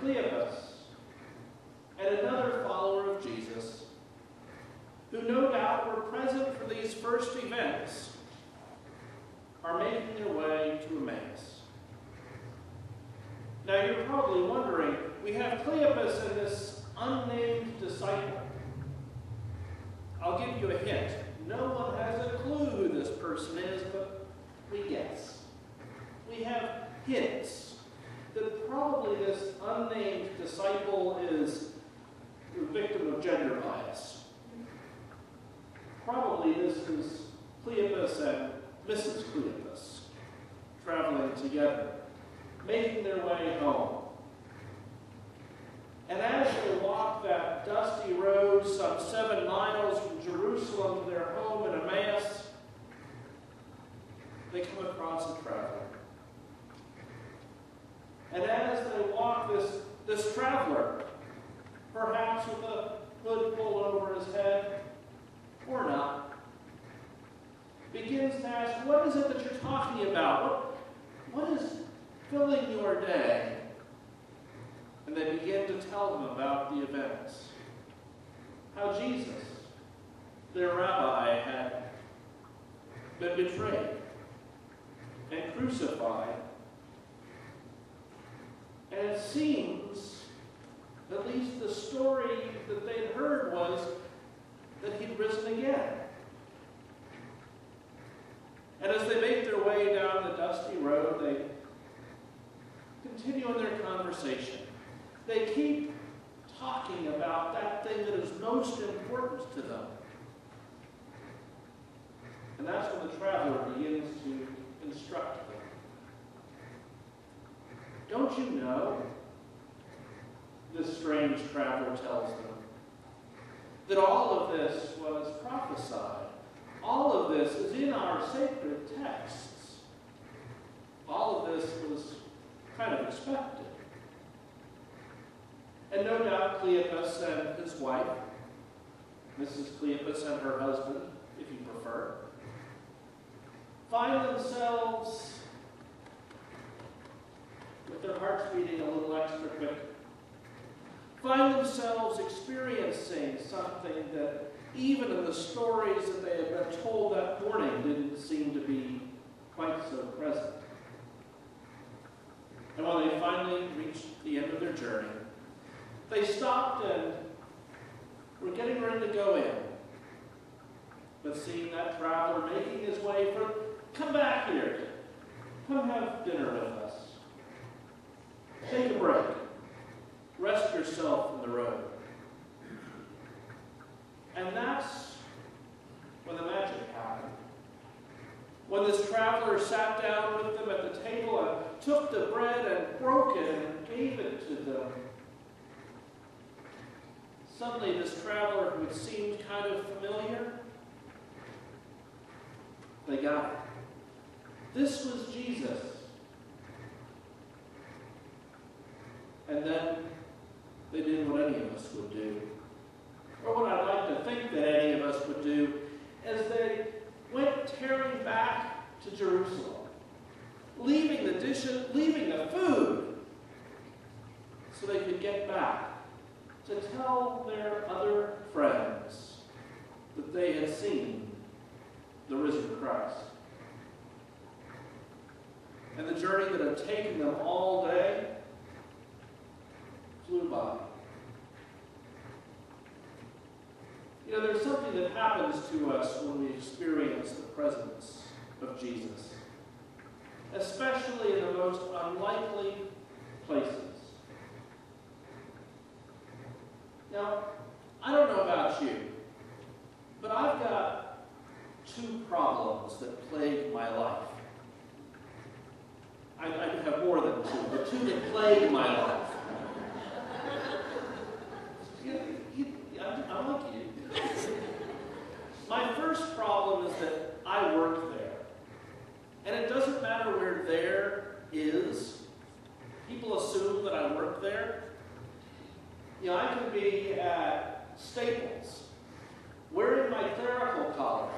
Cleopas, and another follower of Jesus, who no doubt were present for these first events, are making their way to Emmaus. Now you're probably wondering, we have Cleopas and this unnamed disciple. I'll give you a hint. No one has a clue who this person is, but we guess. We have hints that probably this unnamed disciple is the victim of gender bias. Probably this is Cleopas and Mrs. Cleopas traveling together, making their way home. And as they walk that dusty road some 7 miles from Jerusalem to their home in Emmaus, they come across a traveler. And as they walk, this traveler, perhaps with a hood pulled over his head, or not, begins to ask, what is it that you're talking about? What is filling your day? And they begin to tell him about the events. How Jesus, their rabbi, had been betrayed and crucified. And it seems, at least the story that they'd heard was that he'd risen again. And as they make their way down the dusty road, they continue on their conversation. They keep talking about that thing that is most important to them. And that's when the traveler begins to instruct them. Don't you know, this strange traveler tells them, that all of this was prophesied. All of this is in our sacred texts. All of this was kind of expected. And no doubt Cleopas and his wife, Mrs. Cleopas and her husband, if you prefer, find themselves with their hearts beating a little extra quick, find themselves experiencing something that even in the stories that they had been told that morning didn't seem to be quite so present. And when they finally reached the end of their journey, they stopped and were getting ready to go in. But seeing that traveler making his way for, come back here, come have dinner with us. Take a break. Rest yourself on the road. And that's when the magic happened. When this traveler sat down with them at the table and took the bread and broke it and gave it to them. Suddenly this traveler who had seemed kind of familiar, they got it. This was Jesus. And then they did what any of us would do, or what I'd like to think that any of us would do, as they went tearing back to Jerusalem, leaving the dishes, leaving the food, so they could get back to tell their other friends that they had seen the risen Christ. And the journey that had taken them all day flew by. You know, there's something that happens to us when we experience the presence of Jesus, especially in the most unlikely places. Now, I don't know about you, but I've got two problems that plague my life. I could have more than two, but two that plague my life. I'm like you. My first problem is that I work there. And it doesn't matter where there is. People assume that I work there. You know, I could be at Staples, wearing my clerical collar.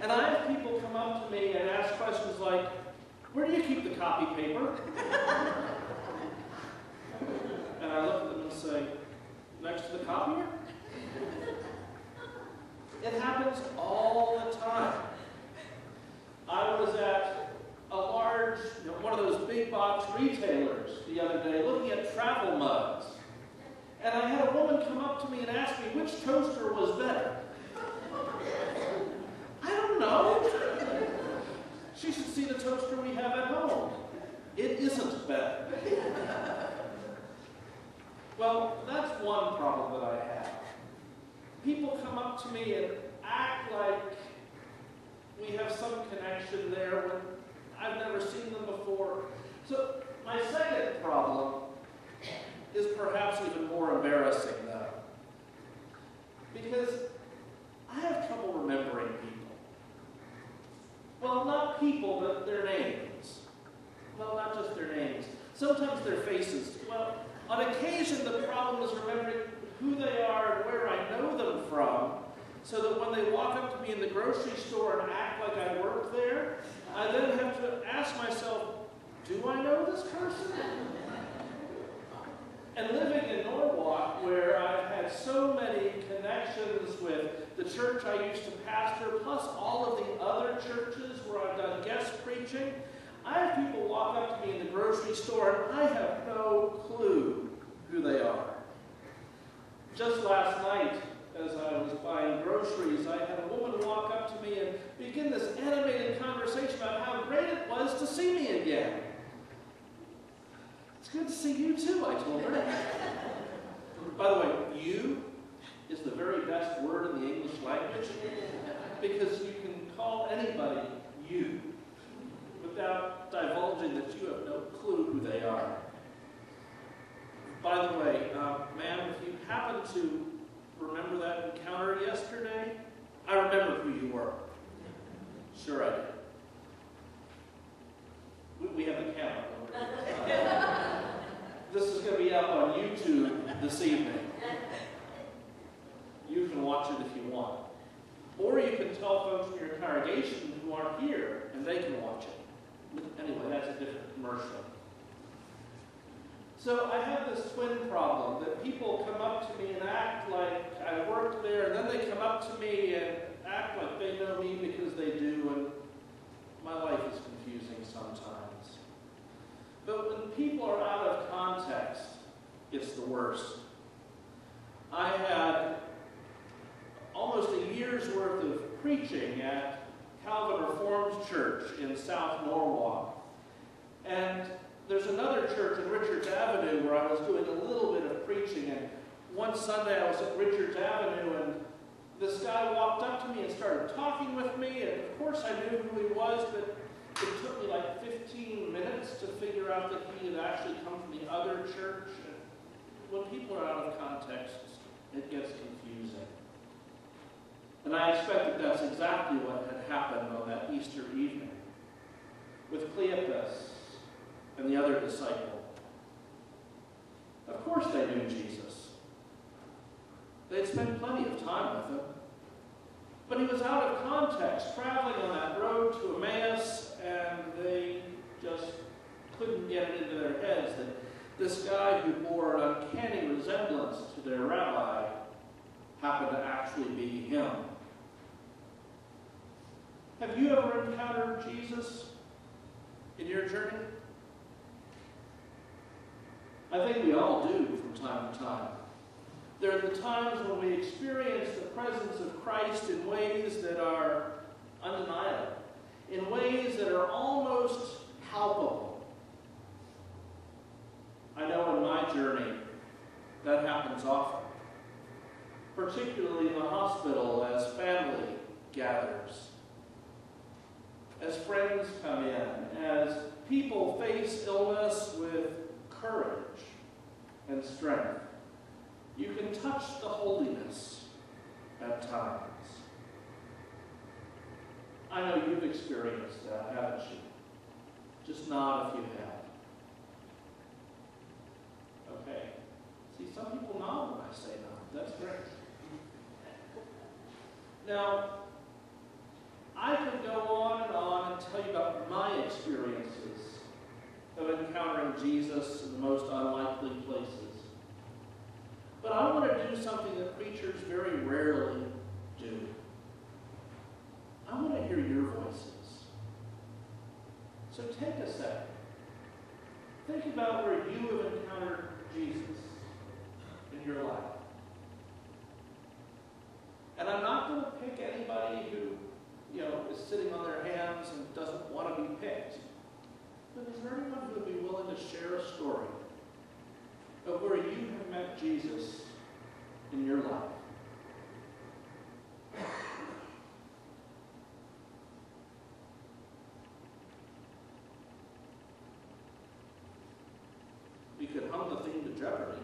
And I have people come up to me and ask questions like, "Where do you keep the copy paper?" And I look at them and say, "Next to the copier?" It happens all the time. I was at a large, one of those big box retailers the other day looking at travel mugs. And I had a woman come up to me and ask me which toaster was better. I don't know. She should see the toaster we have at home. It isn't better. Well, that's one problem that I have. People come up to me and act like we have some connection there when I've never seen them before. So my second problem is perhaps even more embarrassing, though, because I have trouble remembering people. Well, not people, but their names. Well, not just their names. Sometimes their faces. Well, on occasion, the problem is remembering who they are and where I know them from, so that when they walk up to me in the grocery store and act like I work there, I then have to ask myself, do I know this person? And living in Norwalk, where I've had so many connections with the church I used to pastor, plus all of the other churches where I've done guest preaching, I have people walk up to me in the grocery store and I have no clue who they are. Just last night, as I was buying groceries, I had a woman walk up to me and begin this animated conversation about how great it was to see me again. "It's good to see you too," I told her. By the way, "you" is the very best word in the English language, because you can call anybody "you" without divulging that you have no clue who they are. By the way, ma'am, if you happen to remember that encounter yesterday, I remember who you were. Sure I do. We have a camera over here. This is going to be up on YouTube this evening. You can watch it if you want. Or you can tell folks in your congregation who aren't here, and they can watch it. Anyway, that's a different commercial. So I have this twin problem that people come up to me and act like I worked there, and then they come up to me and act like they know me because they do, and my life is confusing sometimes. But when people are out of context, it's the worst. I had almost a year's worth of preaching at Calvin Reformed Church in South Norwalk, and there's another church in Richards Avenue where I was doing a little bit of preaching, and one Sunday I was at Richards Avenue, and this guy walked up to me and started talking with me, and of course I knew who he was, but it took me like 15 minutes to figure out that he had actually come from the other church. And when people are out of context, it gets confusing. And I expect that that's exactly what had happened on that Easter evening with Cleopas and the other disciple. Of course they knew Jesus. They'd spent plenty of time with him. But he was out of context, traveling on that road to Emmaus, and they just couldn't get it into their heads that this guy who bore an uncanny resemblance to their rabbi happened to actually be him. Have you ever encountered Jesus in your journey? I think we all do from time to time. There are the times when we experience the presence of Christ in ways that are undeniable, in ways that are almost palpable. I know in my journey that happens often, particularly in the hospital as family gathers, as friends come in, as people face illness with courage and strength. You can touch the holiness at times. I know you've experienced that, haven't you? Just nod if you have. Okay. See, some people nod when I say nod. That's great. Now, I could go on and tell you about my experiences of encountering Jesus in the most unlikely places. But I want to do something that preachers very rarely do. I want to hear your voices. So take a second. Think about where you have encountered Jesus in your life. And I'm not going to pick anybody who is sitting on their hands and doesn't want to be picked. But is there anyone who would be willing to share a story of where you have met Jesus in your life? We could hum the theme to Jeopardy.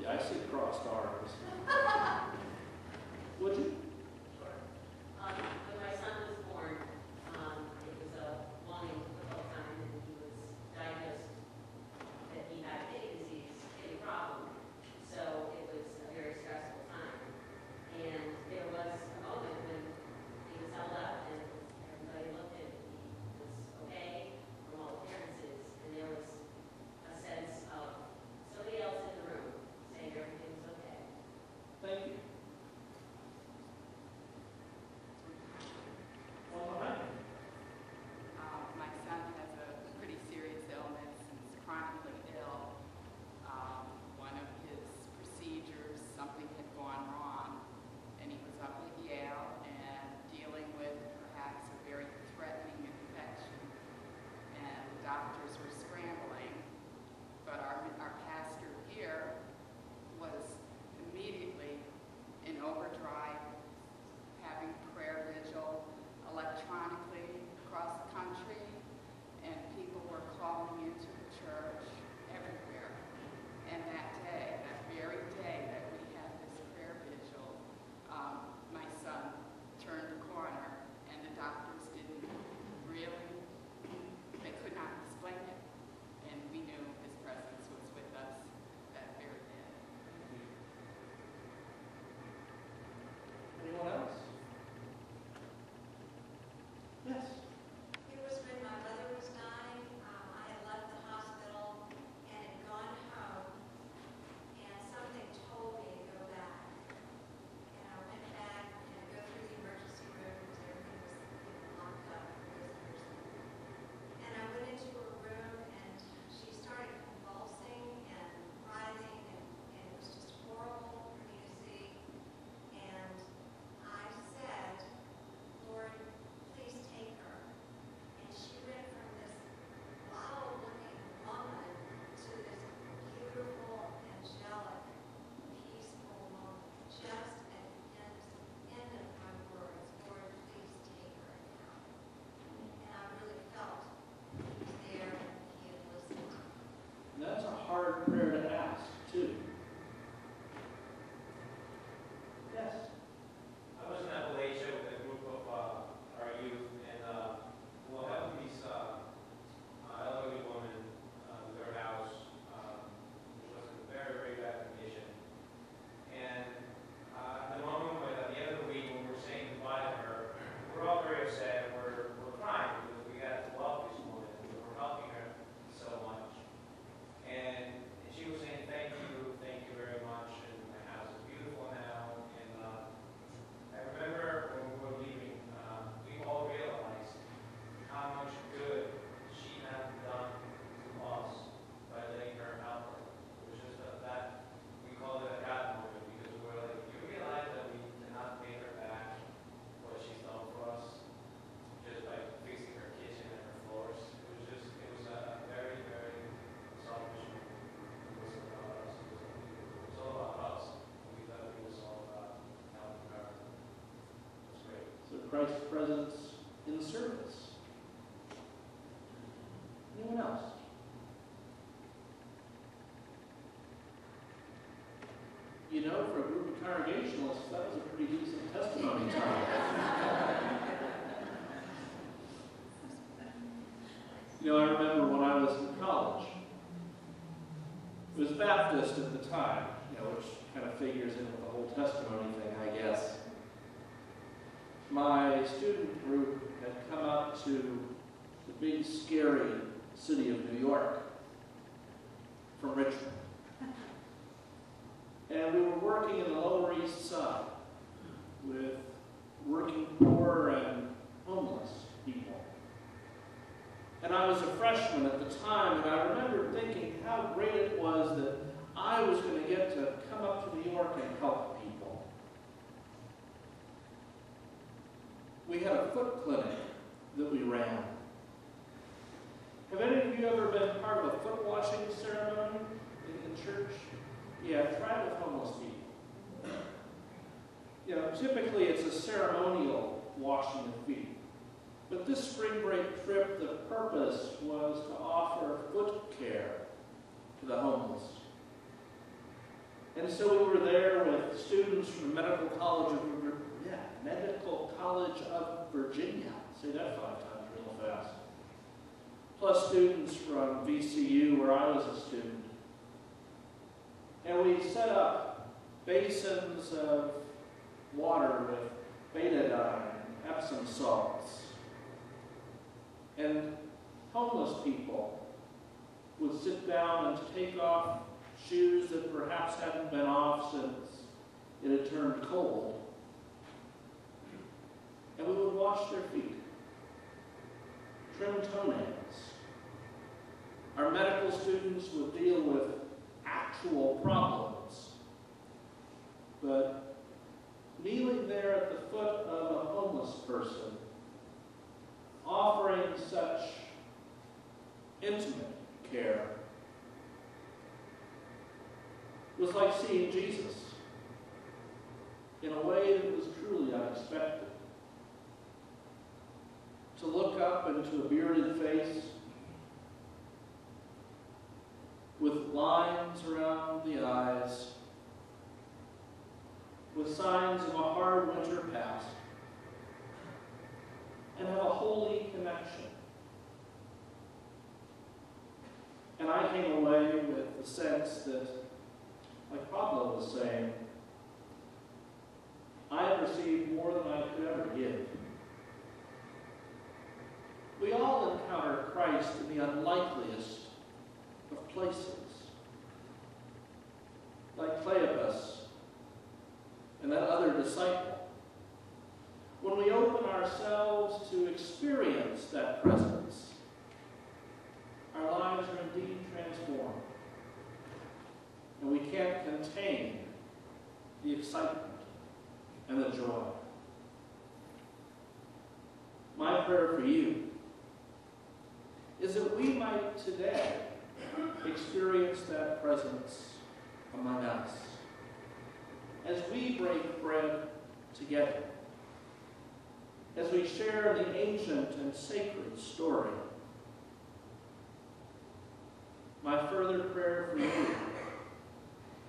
Yeah, I see crossed arms. Would you? Sure. When my son was born, it was a long and difficult time, and he was diagnosed that he had kidney disease, kidney problem. So it was a very stressful time. And there was a moment when he was held up, and everybody looked at him. He was okay from all appearances, and there was a sense of somebody else in the room saying everything was okay. Christ's presence in the service? Anyone else? You know, for a group of Congregationalists, that was a pretty decent testimony time. You know, I remember when I was in college. It was Baptist at the time, you know, which kind of figures in with the whole testimony thing, I guess. My student group had come up to the big, scary city of New York from Richmond. And we were working in the Lower East Side with working poor and homeless people. And I was a freshman at the time, and I remember thinking how great it was that I was going to get to come up to New York and help people. We had a foot clinic that we ran. Have any of you ever been part of a foot washing ceremony in church? Yeah, try it with homeless people. You know, typically it's a ceremonial washing of feet. But this spring break trip, the purpose was to offer foot care to the homeless. And so we were there with students from the Medical College of Virginia. Say that 5 times real fast. Plus students from VCU, where I was a student. And we set up basins of water with betadine, Epsom salts. And homeless people would sit down and take off shoes that perhaps hadn't been off since it had turned cold. And we would wash their feet, trim toenails. Our medical students would deal with actual problems. But kneeling there at the foot of a homeless person, offering such intimate care, was like seeing Jesus in a way that was truly unexpected. To look up into a bearded face with lines around the eyes, with signs of a hard winter past, and have a holy connection. And I came away with the sense that, like Pablo was saying, I have received more than I could ever give. We all encounter Christ in the unlikeliest of places, like Cleopas and that other disciple. When we open ourselves to experience that presence, our lives are indeed transformed, and we can't contain the excitement and the joy. My prayer for you is that we might today experience that presence among us as we break bread together, as we share the ancient and sacred story. My further prayer for you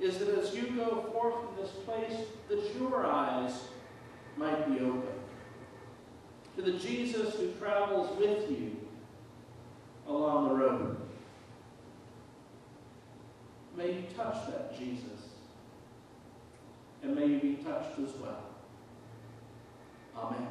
is that as you go forth from this place, that your eyes might be open to the Jesus who travels with you along the road. May you touch that Jesus, and may you be touched as well. Amen.